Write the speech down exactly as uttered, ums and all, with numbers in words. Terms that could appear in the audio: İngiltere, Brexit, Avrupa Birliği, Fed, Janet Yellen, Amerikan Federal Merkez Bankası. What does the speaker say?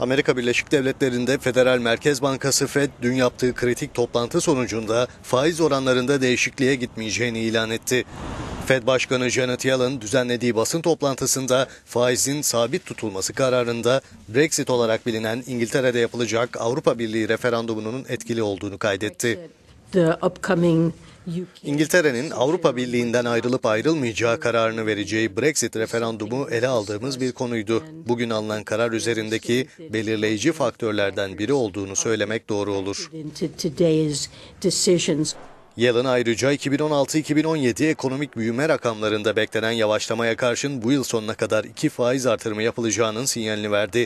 Amerika Birleşik Devletleri'nde Federal Merkez Bankası Fed dün yaptığı kritik toplantı sonucunda faiz oranlarında değişikliğe gitmeyeceğini ilan etti. Fed Başkanı Janet Yellen düzenlediği basın toplantısında faizin sabit tutulması kararında Brexit olarak bilinen İngiltere'de yapılacak Avrupa Birliği referandumunun etkili olduğunu kaydetti. İngiltere'nin Avrupa Birliği'nden ayrılıp ayrılmayacağı kararını vereceği Brexit referandumu ele aldığımız bir konuydu. Bugün alınan karar üzerindeki belirleyici faktörlerden biri olduğunu söylemek doğru olur. Yellen ayrıca iki bin on altı iki bin on yedi ekonomik büyüme rakamlarında beklenen yavaşlamaya karşın bu yıl sonuna kadar iki faiz artırımı yapılacağının sinyalini verdi.